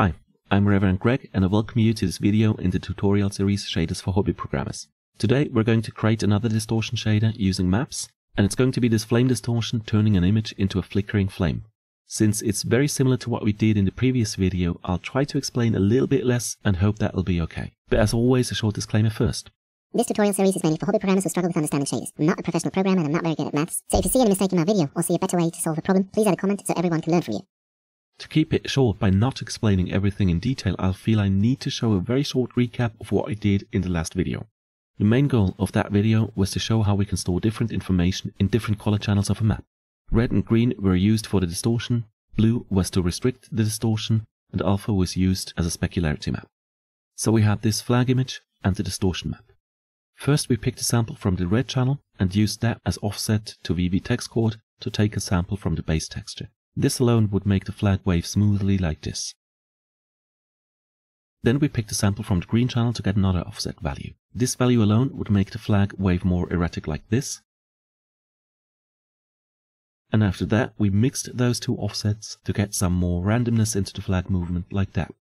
Hi, I'm Reverend Greg and I welcome you to this video in the tutorial series Shaders for Hobby Programmers. Today we're going to create another distortion shader using maps, and it's going to be this flame distortion turning an image into a flickering flame. Since it's very similar to what we did in the previous video, I'll try to explain a little bit less and hope that'll be okay. But as always, a short disclaimer first. This tutorial series is mainly for hobby programmers who struggle with understanding shaders. I'm not a professional programmer and I'm not very good at maths, so if you see any mistake in my video or see a better way to solve a problem, please add a comment so everyone can learn from you. To keep it short by not explaining everything in detail, I feel I need to show a very short recap of what I did in the last video. The main goal of that video was to show how we can store different information in different color channels of a map. Red and green were used for the distortion, blue was to restrict the distortion, and alpha was used as a specularity map. So we had this flag image and the distortion map. First we picked a sample from the red channel and used that as offset to VV text chord to take a sample from the base texture. This alone would make the flag wave smoothly like this. Then we picked a sample from the green channel to get another offset value. This value alone would make the flag wave more erratic like this. And after that we mixed those two offsets to get some more randomness into the flag movement like that.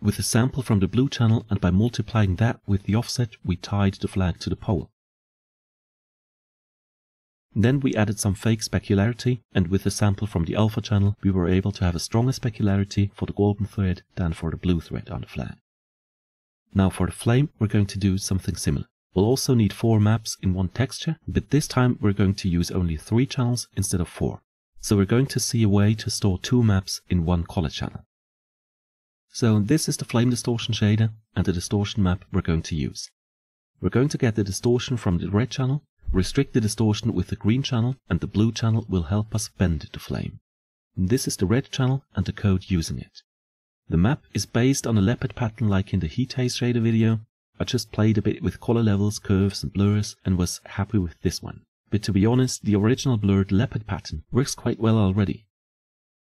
With a sample from the blue channel and by multiplying that with the offset we tied the flag to the pole. Then we added some fake specularity, and with a sample from the alpha channel we were able to have a stronger specularity for the golden thread than for the blue thread on the flag. Now for the flame we're going to do something similar. We'll also need 4 maps in one texture, but this time we're going to use only 3 channels instead of 4. So we're going to see a way to store 2 maps in one color channel. So this is the flame distortion shader and the distortion map we're going to use. We're going to get the distortion from the red channel, restrict the distortion with the green channel, and the blue channel will help us bend the flame. This is the red channel and the code using it. The map is based on a leopard pattern like in the Heat Haze shader video. I just played a bit with color levels, curves and blurs and was happy with this one. But to be honest, the original blurred leopard pattern works quite well already.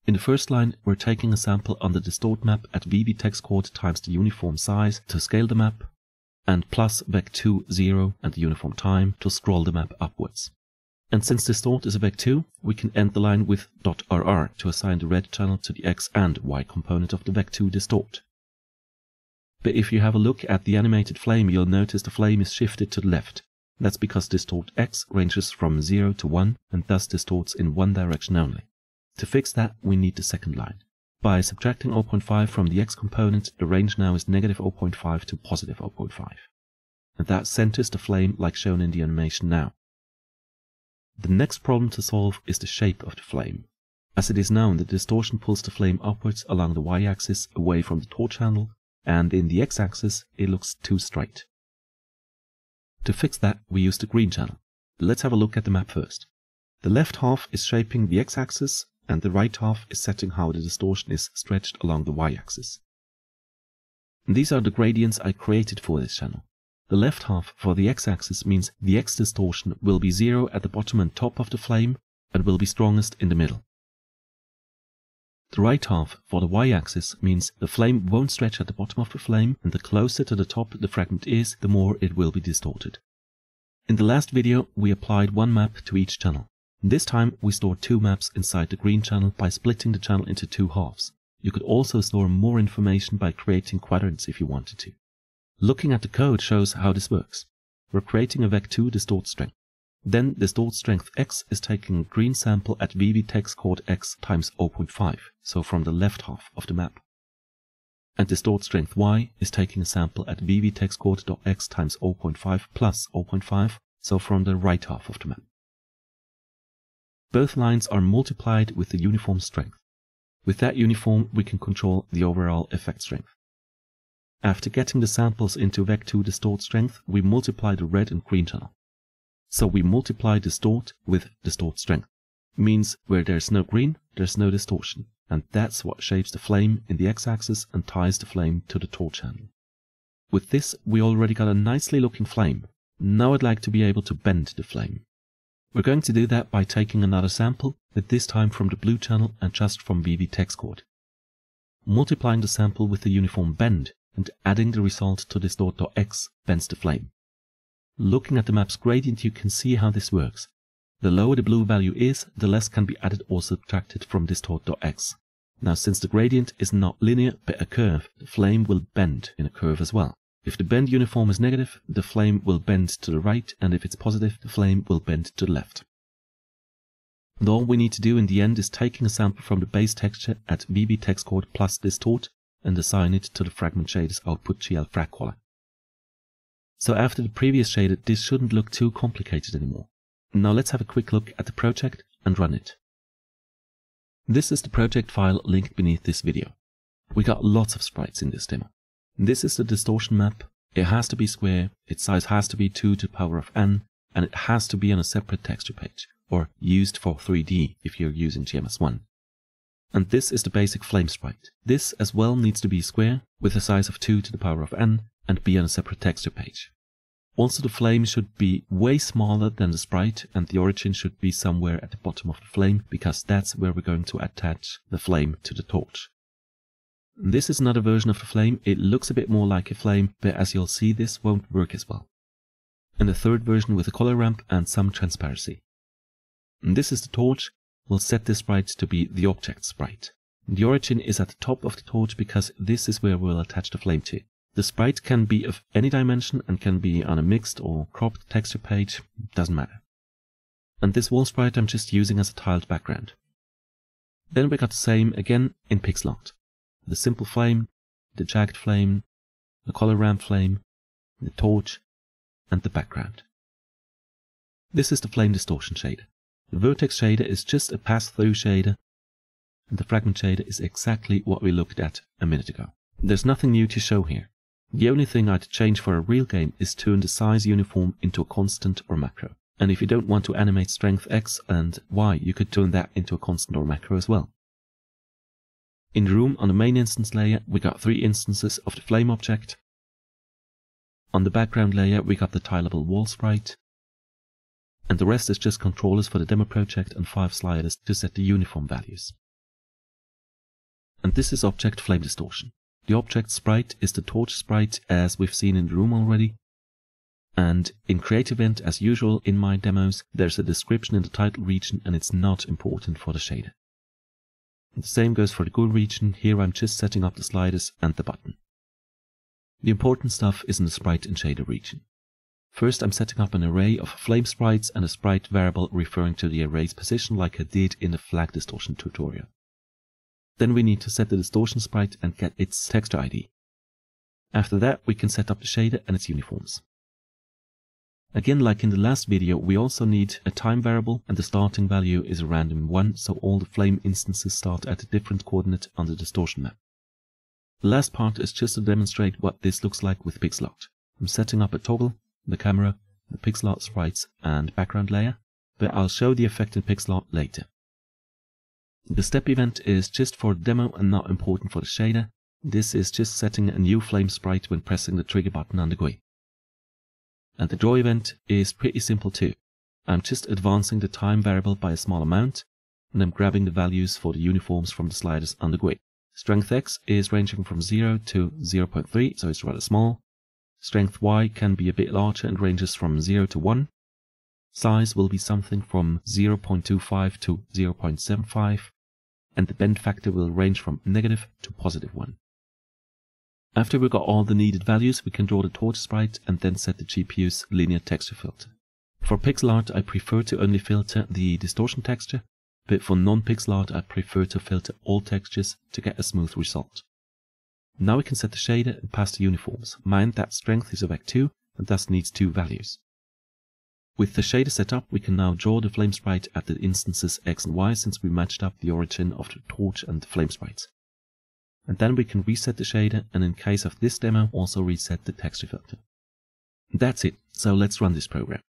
In the first line we're taking a sample on the distort map at VV text chord times the uniform size to scale the map, and plus vec2 0 and the uniform time to scroll the map upwards. And since distort is a vec2, we can end the line with .rr to assign the red channel to the x and y component of the vec2 distort. But if you have a look at the animated flame, you'll notice the flame is shifted to the left. That's because distort x ranges from 0 to 1 and thus distorts in one direction only. To fix that, we need the second line. By subtracting 0.5 from the x component, the range now is negative 0.5 to positive 0.5. And that centers the flame like shown in the animation now. The next problem to solve is the shape of the flame. As it is known, the distortion pulls the flame upwards along the y-axis away from the torch handle, and in the x-axis it looks too straight. To fix that, we use the green channel. Let's have a look at the map first. The left half is shaping the x-axis, and the right half is setting how the distortion is stretched along the y-axis. These are the gradients I created for this channel. The left half for the x-axis means the x-distortion will be 0 at the bottom and top of the flame and will be strongest in the middle. The right half for the y-axis means the flame won't stretch at the bottom of the flame, and the closer to the top the fragment is, the more it will be distorted. In the last video we applied one map to each channel. This time we stored 2 maps inside the green channel by splitting the channel into 2 halves. You could also store more information by creating quadrants if you wanted to. Looking at the code shows how this works. We're creating a vec2 distort strength. Then distort strength x is taking a green sample at VV text chord x times 0.5, so from the left half of the map. And distort strength y is taking a sample at VV text chord x times 0.5 plus 0.5, so from the right half of the map. Both lines are multiplied with the uniform strength. With that uniform we can control the overall effect strength. After getting the samples into vec2 distort strength, we multiply the red and green channel. So we multiply distort with distort strength. Means where there's no green, there's no distortion, and that's what shapes the flame in the x-axis and ties the flame to the torch handle. With this we already got a nicely looking flame. Now I'd like to be able to bend the flame. We're going to do that by taking another sample, but this time from the blue channel and just from VV text chord. Multiplying the sample with the uniform bend and adding the result to distort.x bends the flame. Looking at the map's gradient you can see how this works. The lower the blue value is, the less can be added or subtracted from distort.x. Now, since the gradient is not linear but a curve, the flame will bend in a curve as well. If the bend uniform is negative, the flame will bend to the right, and if it's positive, the flame will bend to the left. And all we need to do in the end is taking a sample from the base texture at BB text chord plus distort and assign it to the fragment shader's output GL frag color. So after the previous shader, this shouldn't look too complicated anymore. Now let's have a quick look at the project and run it. This is the project file linked beneath this video. We got lots of sprites in this demo. This is the distortion map. It has to be square, its size has to be 2 to the power of n, and it has to be on a separate texture page, or used for 3D if you're using GMS1. And this is the basic flame sprite. This as well needs to be square, with a size of 2 to the power of n, and be on a separate texture page. Also, the flame should be way smaller than the sprite, and the origin should be somewhere at the bottom of the flame, because that's where we're going to attach the flame to the torch. This is another version of the flame. It looks a bit more like a flame, but as you'll see, this won't work as well. And the third version with a color ramp and some transparency. And this is the torch. We'll set this sprite to be the object sprite. The origin is at the top of the torch because this is where we'll attach the flame to. The sprite can be of any dimension and can be on a mixed or cropped texture page, doesn't matter. And this wall sprite I'm just using as a tiled background. Then we got the same again in Pixlot. The simple flame, the jagged flame, the color ramp flame, the torch, and the background. This is the flame distortion shader. The vertex shader is just a pass-through shader, and the fragment shader is exactly what we looked at a minute ago. There's nothing new to show here. The only thing I'd change for a real game is turn the size uniform into a constant or macro. And if you don't want to animate strength X and Y, you could turn that into a constant or macro as well. In the room, on the main instance layer, we got 3 instances of the flame object. On the background layer, we got the tileable wall sprite. And the rest is just controllers for the demo project and 5 sliders to set the uniform values. And this is object flame distortion. The object sprite is the torch sprite as we've seen in the room already. And in creative end, as usual in my demos, there's a description in the title region and it's not important for the shader. The same goes for the GUI region. Here I'm just setting up the sliders and the button. The important stuff is in the sprite and shader region. First, I'm setting up an array of flame sprites and a sprite variable referring to the array's position, like I did in the flag distortion tutorial. Then we need to set the distortion sprite and get its texture ID. After that, we can set up the shader and its uniforms. Again, like in the last video, we also need a time variable, and the starting value is a random one, so all the flame instances start at a different coordinate on the distortion map. The last part is just to demonstrate what this looks like with Pixlot. I'm setting up a toggle, the camera, the Pixlot sprites and background layer, but I'll show the effect in Pixlot later. The step event is just for demo and not important for the shader. This is just setting a new flame sprite when pressing the trigger button on the GUI. And the draw event is pretty simple too. I'm just advancing the time variable by a small amount, and I'm grabbing the values for the uniforms from the sliders on the GUI. Strength X is ranging from 0 to 0.3, so it's rather small. Strength Y can be a bit larger and ranges from 0 to 1. Size will be something from 0.25 to 0.75, and the bend factor will range from negative to positive 1. After we got all the needed values, we can draw the torch sprite and then set the GPU's linear texture filter. For pixel art, I prefer to only filter the distortion texture, but for non-pixel art, I prefer to filter all textures to get a smooth result. Now we can set the shader and pass the uniforms. Mind that strength is of vec 2 and thus needs 2 values. With the shader set up, we can now draw the flame sprite at the instances X and Y, since we matched up the origin of the torch and the flame sprites. And then we can reset the shader, and in case of this demo, also reset the texture filter. That's it, so let's run this program.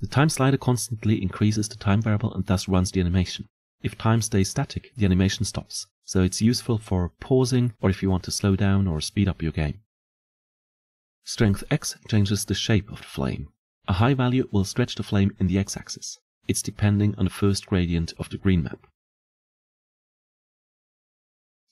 The time slider constantly increases the time variable and thus runs the animation. If time stays static, the animation stops, so it's useful for pausing or if you want to slow down or speed up your game. Strength X changes the shape of the flame. A high value will stretch the flame in the x-axis. It's depending on the first gradient of the green map.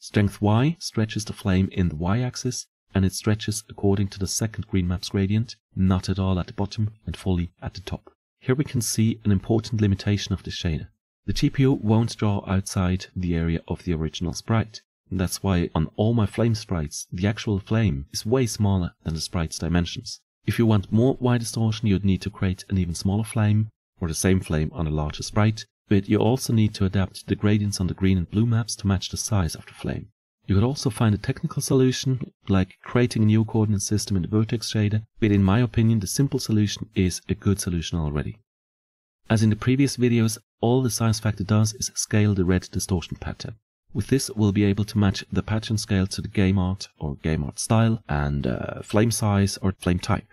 Strength Y stretches the flame in the y-axis, and it stretches according to the second green map's gradient, not at all at the bottom and fully at the top. Here we can see an important limitation of the shader. The TPU won't draw outside the area of the original sprite. And that's why on all my flame sprites, the actual flame is way smaller than the sprite's dimensions. If you want more wide distortion, you'd need to create an even smaller flame, or the same flame on a larger sprite, but you also need to adapt the gradients on the green and blue maps to match the size of the flame. You could also find a technical solution, like creating a new coordinate system in the vertex shader, but in my opinion the simple solution is a good solution already. As in the previous videos, all the size factor does is scale the red distortion pattern. With this we'll be able to match the pattern scale to the game art or game art style and flame size or flame type.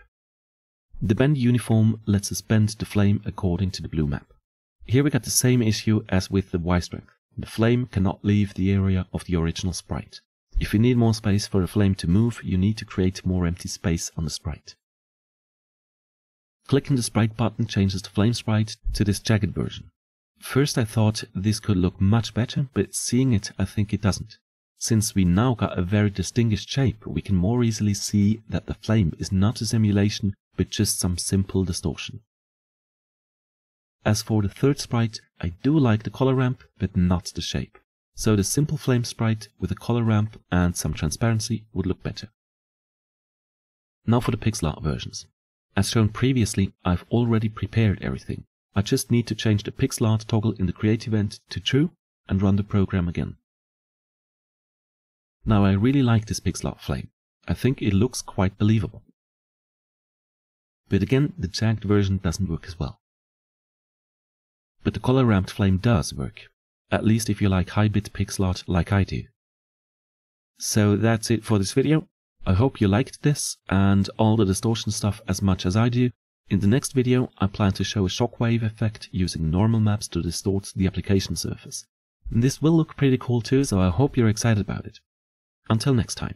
The bend uniform lets us bend the flame according to the blue map. Here we got the same issue as with the Y strength. The flame cannot leave the area of the original sprite. If you need more space for the flame to move, you need to create more empty space on the sprite. Clicking the sprite button changes the flame sprite to this jagged version. First I thought this could look much better, but seeing it I think it doesn't. Since we now got a very distinguished shape, we can more easily see that the flame is not a simulation but just some simple distortion. As for the third sprite, I do like the color ramp, but not the shape. So the simple flame sprite with a color ramp and some transparency would look better. Now for the Pixlot versions. As shown previously, I've already prepared everything. I just need to change the Pixlot toggle in the create event to true and run the program again. Now I really like this Pixlot flame. I think it looks quite believable. But again, the jagged version doesn't work as well. But the color ramped flame does work, at least if you like high-bit Pixlot like I do. So that's it for this video. I hope you liked this and all the distortion stuff as much as I do. In the next video I plan to show a shockwave effect using normal maps to distort the application surface. And this will look pretty cool too, so I hope you're excited about it. Until next time.